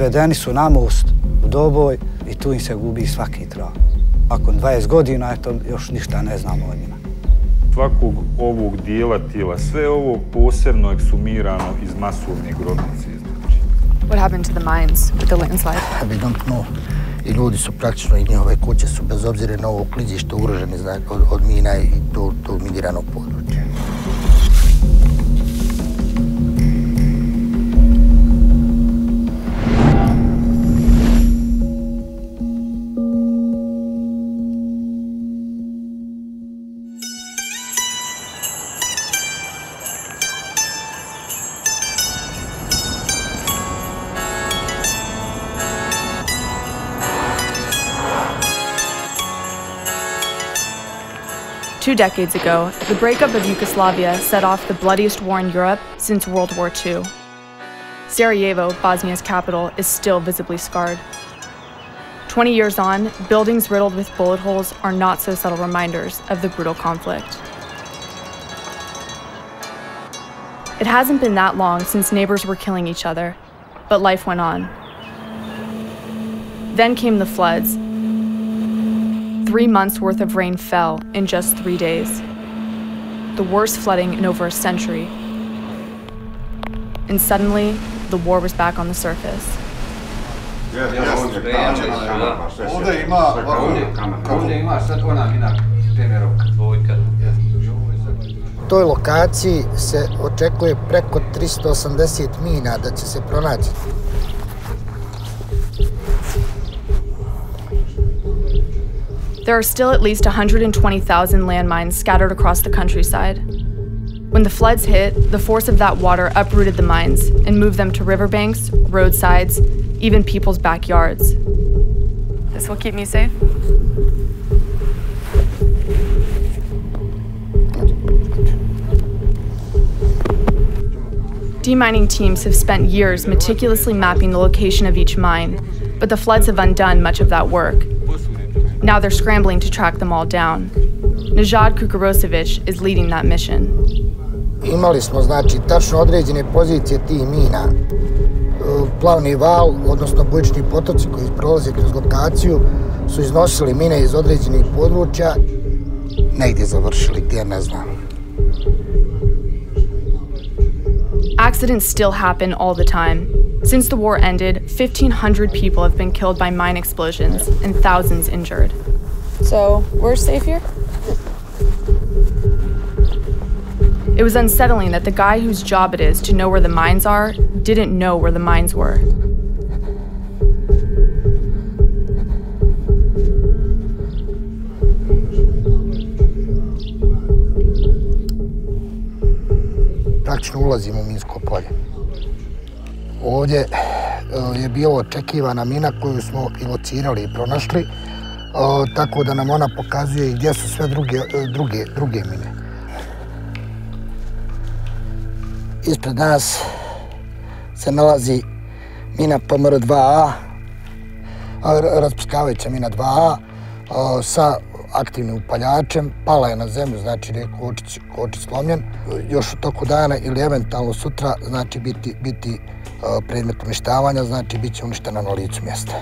izvedeni su na most u Doboj I tu im se gubi svaki trag. Nakon 20 godina, eto, još ništa ne znamo o njima. Svakog ovog dijela tijela, sve ovo posebno eksumirano iz masovne grobnice. What happened to the mines with the landslide? We don't know. I ljudi su praktično I njihove kuće su bez obzira na ovo klizište ugroženi od mina I to miniranog područja. Two decades ago, the breakup of Yugoslavia set off the bloodiest war in Europe since World War II. Sarajevo, Bosnia's capital, is still visibly scarred. 20 years on, buildings riddled with bullet holes are not so subtle reminders of the brutal conflict. It hasn't been that long since neighbors were killing each other, but life went on. Then came the floods. 3 months' worth of rain fell in just 3 days. The worst flooding in over a century. And suddenly, the war was back on the surface. U toj lokaciji se očekuje preko 380 mina da će se pronaći. There are still at least 120,000 landmines scattered across the countryside. When the floods hit, the force of that water uprooted the mines and moved them to riverbanks, roadsides, even people's backyards. This will keep me safe. Demining teams have spent years meticulously mapping the location of each mine, but the floods have undone much of that work. Now they're scrambling to track them all down. Nijad Kukurošević is leading that mission. Imali smo znači tačno određene pozicije tih mina. Plavni val, odnosno bujični potoci koji prolaze kroz lokaciju, su iznosili mine iz određenih područja, negdje završili, gdje ne znam. Accidents still happen all the time. Since the war ended, 1,500 people have been killed by mine explosions and thousands injured. So, we're safe here? It was unsettling that the guy whose job it is to know where the mines are didn't know where the mines were. Praktično ulazimo u minsko polje. Ovdje je bila očekivana mina koju smo locirali I pronašli, tako da nam ona pokazuje I gdje su sve druge mine. Ispred nas se nalazi mina PMR-2A, rasprskavajuća mina 2A, sa aktivnim upaljačem, pala je na zemlju, znači rekao očić slomljen, još u toku dana ili eventualno sutra, znači biti predmet uništavanja, znači bit će uništena na licu mjesta.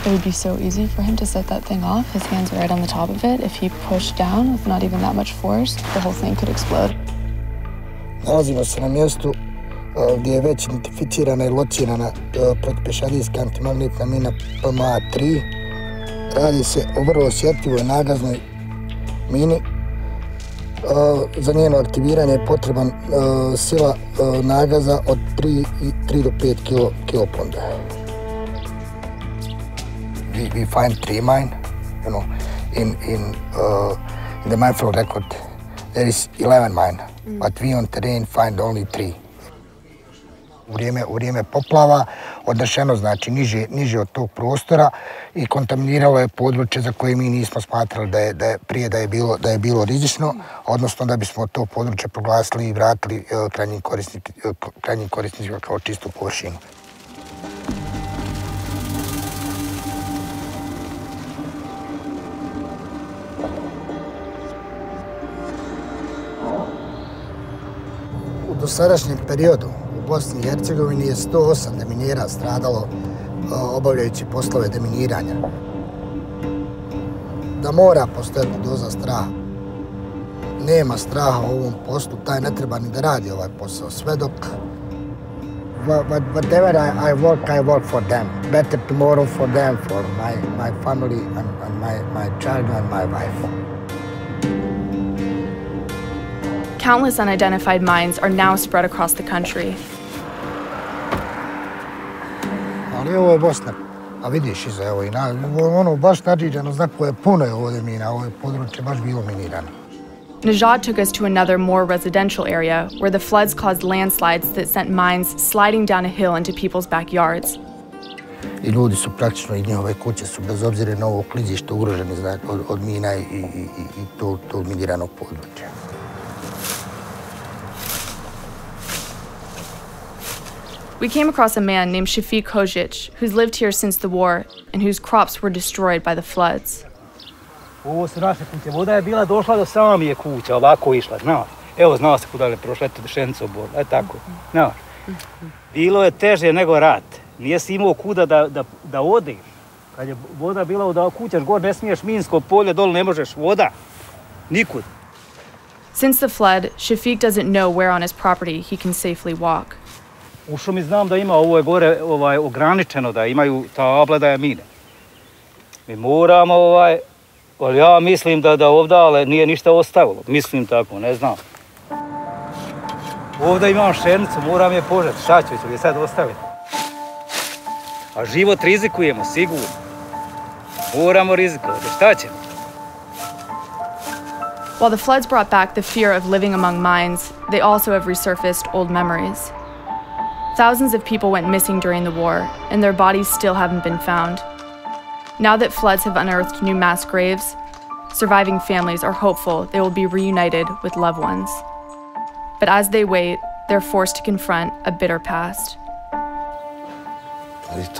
It would be so easy for him to set that thing off. His hands were right on the top of it. If he pushed down with not even that much force, the whole thing could explode. Nalazimo se na mjestu gdje je već identificirana I locirana protupješadijska antimagnetna mina PMA-3. Radi se o vrlo osjetljivoj nagaznoj mini. Za njeno aktiviranje je potreban sila nagaza od 3 do 5 kiloponda. We find 3 mines, you know, in the mine flow record there is 11 mines, but we on terrain find only 3. U vrijeme poplava odnešeno znači niže od tog prostora I kontaminiralo je područje za koje mi nismo smatrali prije da je bilo rizično, odnosno da bismo to područje proglasili I vratili krajnjim korisnicima kao čistu površinu. U dosadašnjem periodu u Bosni I Hercegovini je 108 deminera stradalo obavljajući poslove deminiranja. Da mora postojati doza straha. Nema straha u ovom poslu, taj ne treba ni da radi ovaj posao. Sve dok... Whatever I work for them. Better tomorrow for them, for my family and my child and my wife. Countless unidentified mines are now spread across the country. Ali ovo je Bosna. A vidiš iza, evo I na... Ono baš nađiđeno znako je puno je ovdje mina, ovo je područje baš bilo minirano. Nijad took us to another more residential area where the floods caused landslides that sent mines sliding down a hill into people's backyards. I ljudi su praktično I njihove kuće su bez obzira na ovo klizište ugroženi od mina I tog miniranog područja. We came across a man named Shafiq Hozic, who's lived here since the war and whose crops were destroyed by the floods. Ovo su naše kuće. Voda je bila došla do samije kuća, ovako išla, znaš. Evo, znao se kuda je prošla, eto, Šenco bol, eto tako, znaš. Bilo je teže nego rat. Nije si imao kuda da odiš. Kad je voda bila od kućaš, gore ne smiješ minsko polje, dole ne možeš voda. Nikud. Since the flood, Shafiq doesn't know where on his property he can safely walk. U šumi znam da ima, ovo je gore ograničeno, da imaju table da je mine. Mi moramo ali ja mislim da ovdje nije ništa ostavilo. Mislim tako, ne znam. Ovdje imam šenicu, moram je požet. Šta ću je sad ostaviti? A život rizikujemo, sigurno. Moramo rizikovati. Šta ćemo? While the floods brought back the fear of living among mines, they also have resurfaced old memories. Thousands of people went missing during the war, and their bodies still haven't been found. Now that floods have unearthed new mass graves, surviving families are hopeful they will be reunited with loved ones. But as they wait, they're forced to confront a bitter past.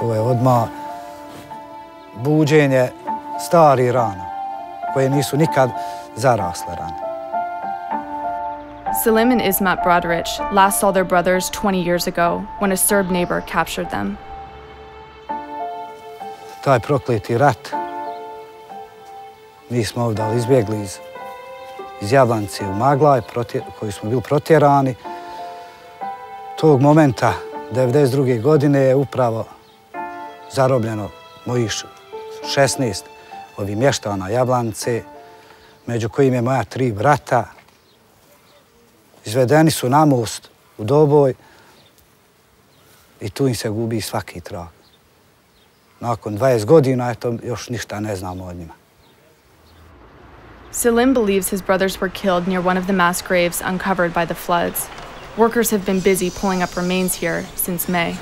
To je odmah buđenje starih rana, koje nisu nikad zarasle rane. Salim and Ismat Brodrich last saw their brothers 20 years ago when a Serb neighbor captured them. Taj prokleti rat, mi smo ovdje izbjegli iz Jablanice u Maglaj, koji smo bili protjerani. Tog momenta, 1992. godine, je upravo zarobljeno mojih 16 ovih mještana Jablanice, među kojim je moja 3 brata. Izvedeni su na most u Doboj I tu im se gubi svaki trag. Nakon 20 godina, eto, još ništa ne znamo od njima. Salim believes his brothers were killed near one of the mass graves uncovered by the floods. Workers have been busy pulling up remains here since May.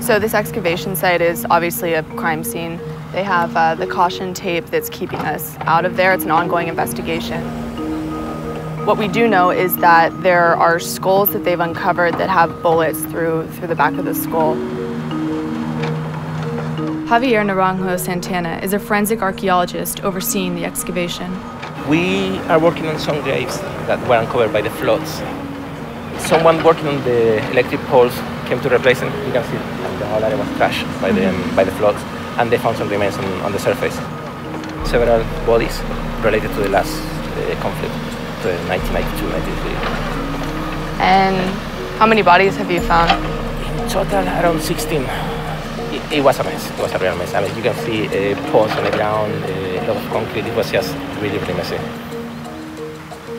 So this excavation site is obviously a crime scene. They have the caution tape that's keeping us out of there. It's an ongoing investigation. What we do know is that there are skulls that they've uncovered that have bullets through the back of the skull. Javier Naranjo Santana is a forensic archaeologist overseeing the excavation. We are working on some graves that were uncovered by the floods. Someone working on the electric poles came to replace them. You can see the whole area was crushed by the floods. And they found some remains on the surface. Several bodies related to the last conflict, to 1992-93. And how many bodies have you found? In total, around 16. It was a mess. It was a real mess. I mean, you can see poles on the ground, a lot of concrete. It was just really, really messy.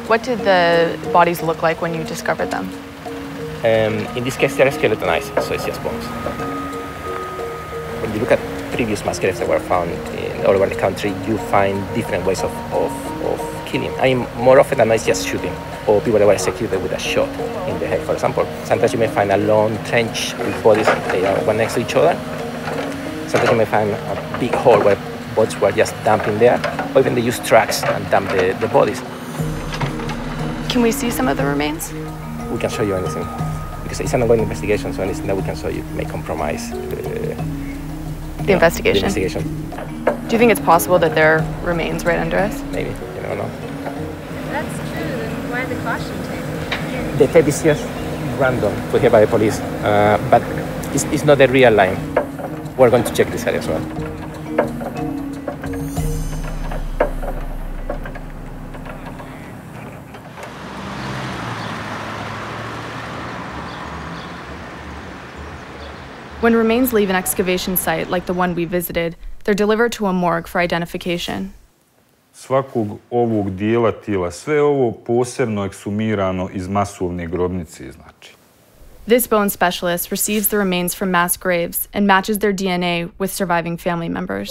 What did the bodies look like when you discovered them? In this case, they're skeletonized, so it's just bones. When you look at previous mass graves that were found all over the country, you find different ways of killing. I mean, more often than not, it's just shooting, or people that were executed with a shot in the head, for example. Sometimes you may find a long trench with bodies one next to each other. Sometimes you may find a big hole where bodies were just dumped in there, or even they use trucks and dump the bodies. Can we see some of the remains? We can show you anything. because it's an ongoing investigation, so anything that we can show you may compromise the investigation. Do you think it's possible that there are remains right under us? Maybe, you don't know. If that's true, then why the caution tape? The tape is just random put here by the police, but it's not the real line. We're going to check this area as well. When remains leave an excavation site like the one we visited, they're delivered to a morgue for identification. Svakog ovog dijela tijela, sve ovo posebno ekshumirano iz masovne grobnice, znači. This bone specialist receives the remains from mass graves and matches their DNA with surviving family members.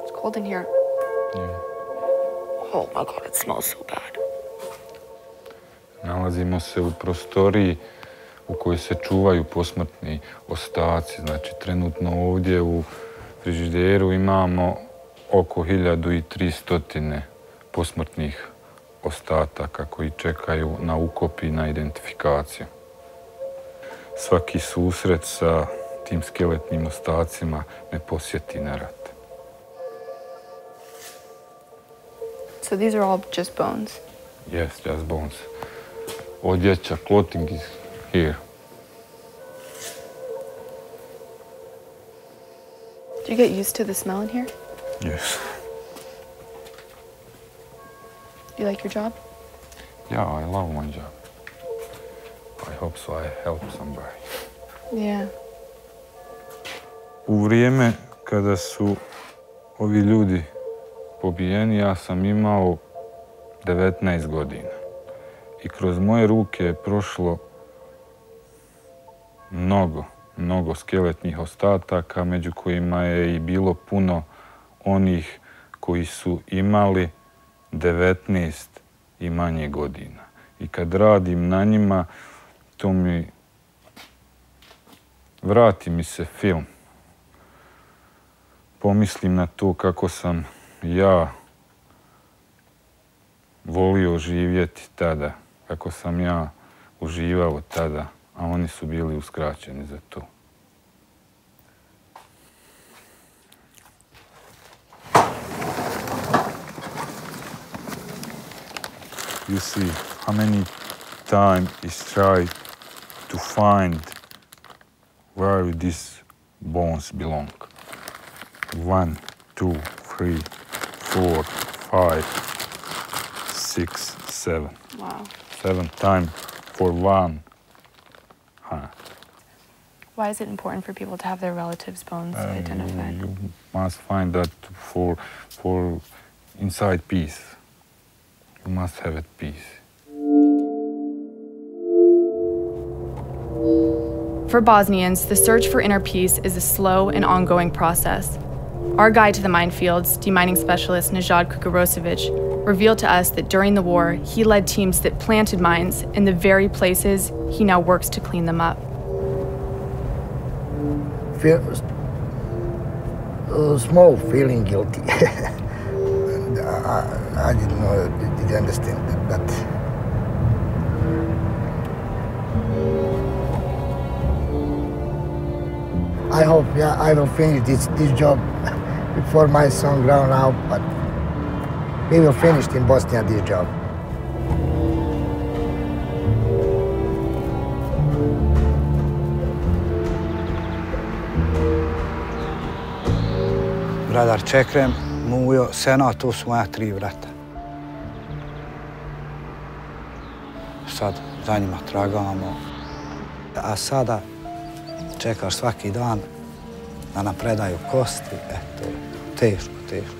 It's cold in here. Yeah. Oh my God, it smells so bad. Nalazimo se u prostoriji u kojoj se čuvaju posmrtni ostaci. Znači, trenutno ovdje u frižideru imamo oko 1300 posmrtnih ostataka koji čekaju na ukop I na identifikaciju. Svaki susret sa tim skeletnim ostacima me posjeti na rat. So these are all just bones? Yes, just bones. Odjeća, clothing is here. Do you get used to the smell in here? Yes. Do you like your job? Yeah, I love my job. I hope so I help somebody. Yeah. U vrijeme kada su ovi ljudi pobijeni, ja sam imao 19 godina. I kroz moje ruke je prošlo mnogo skeletnih ostataka, među kojima je I bilo puno onih koji su imali 19 I manje godina. I kad radim na njima, to mi vrati mi se film. Pomislim na to kako sam ja volio živjeti tada, kako sam ja uživao tada, a oni su bili uskraćeni za to. You see how many times is tried to find where these bones belong. 1, 2, 3, 4, 5, 6, 7. Wow. 7 times for one. Huh. Why is it important for people to have their relatives' bones identified? You must find that for inside peace. You must have it peace. For Bosnians, the search for inner peace is a slow and ongoing process. Our guide to the minefields, demining specialist Nijad Kukurošević, revealed to us that during the war, he led teams that planted mines in the very places he now works to clean them up. Small feeling guilty. I didn't know, didn't understand that, but I hope, yeah, I will finish this job before my son grown out, but we will finish in Bosnia this job. Brother Čekrem, Mujo, Sena, to su moja 3 brata. Sad za njima tragamo. A sada čekaš svaki dan da nam predaju kosti. Eto, teško.